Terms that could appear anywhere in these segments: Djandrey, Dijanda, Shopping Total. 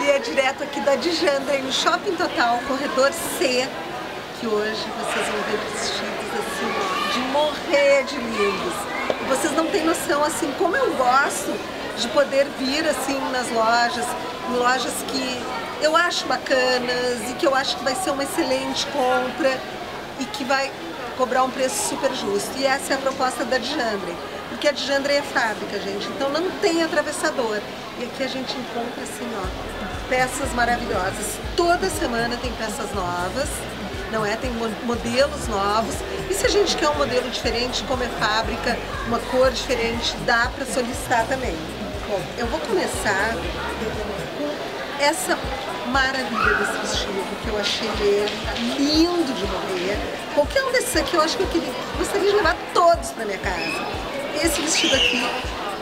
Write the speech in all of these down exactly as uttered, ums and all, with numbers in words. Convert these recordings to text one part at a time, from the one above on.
E é direto aqui da Dijanda, no Shopping Total, corredor C, que hoje vocês vão ver vestidos assim, de morrer de lindos. E vocês não têm noção, assim, como eu gosto de poder vir assim nas lojas, em lojas que eu acho bacanas e que eu acho que vai ser uma excelente compra e que vai cobrar um preço super justo. E essa é a proposta da Djandrey, porque a Djandrey é fábrica, gente, então não tem atravessador. E aqui a gente encontra assim, ó, peças maravilhosas. Toda semana tem peças novas, não é? Tem modelos novos. E se a gente quer um modelo diferente, como é fábrica, uma cor diferente, dá para solicitar também. Bom, eu vou começar com essa maravilha desse vestido, que eu achei lindo de morrer. Qualquer um desses aqui eu acho que eu queria, gostaria de levar todos para minha casa. Esse vestido aqui,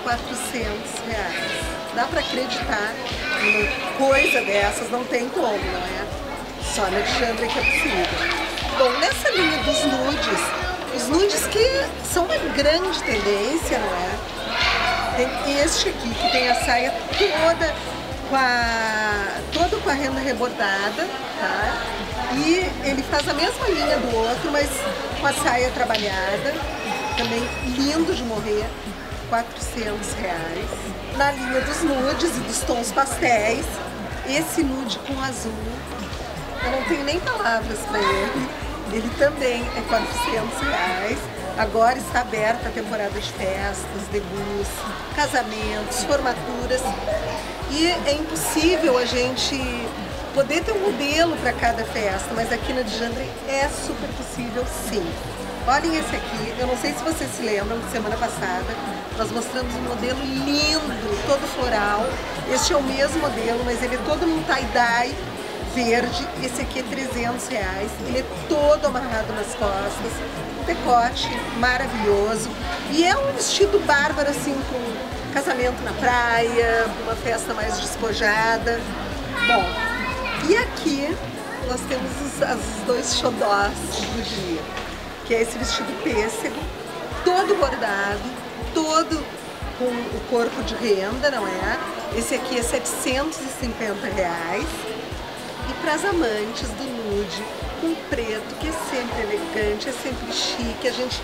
quatrocentos reais. Dá para acreditar numa coisa dessas, não tem como, não é? Só na Djandrey que é possível. Bom, nessa linha dos nudes, os nudes que são uma grande tendência, não é? Tem este aqui, que tem a saia toda com a, toda com a renda rebordada, tá? E ele faz a mesma linha do outro, mas com a saia trabalhada, também lindo de morrer, quatrocentos reais. Na linha dos nudes e dos tons pastéis, esse nude com azul, eu não tenho nem palavras para ele, ele também é quatrocentos reais. Agora está aberta a temporada de festas, degusts, casamentos, formaturas, e é impossível a gente poder ter um modelo para cada festa, mas aqui na Djandrey é super possível, sim. Olhem esse aqui, eu não sei se vocês se lembram de semana passada, nós mostramos um modelo lindo, todo floral. Este é o mesmo modelo, mas ele é todo num tie-dye verde. Esse aqui é trezentos reais, ele é todo amarrado nas costas, um decote maravilhoso. E é um vestido bárbaro, assim, com casamento na praia, uma festa mais despojada. Bom, e aqui nós temos os, os dois xodós do dia, que é esse vestido pêssego, todo bordado, todo com o corpo de renda, não é? Esse aqui é setecentos e cinquenta reais. E para as amantes do nude, com preto, que é sempre elegante, é sempre chique, a gente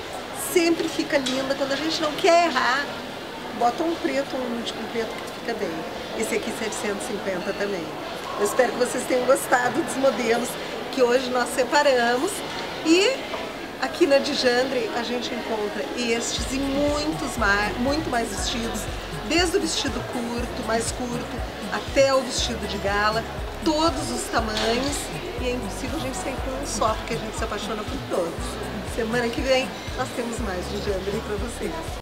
sempre fica linda, quando a gente não quer errar, bota um preto, um nude com preto que fica bem. Esse aqui setecentos e cinquenta também. Eu espero que vocês tenham gostado dos modelos que hoje nós separamos. E aqui na Djandrey a gente encontra estes e muitos mais, muito mais vestidos, desde o vestido curto, mais curto, até o vestido de gala, todos os tamanhos, e é impossível a gente sair com um só, porque a gente se apaixona por todos. Semana que vem nós temos mais Djandrey para vocês.